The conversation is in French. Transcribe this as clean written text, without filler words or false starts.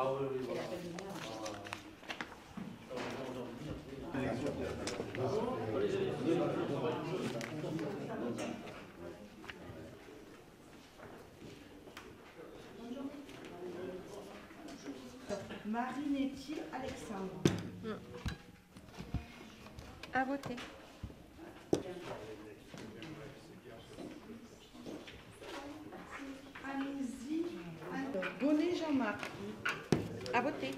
Ah oui, oui, voilà. Marinetti Alexandre. À voter. Allons-y. Bonnet Jean-Marc. À voter.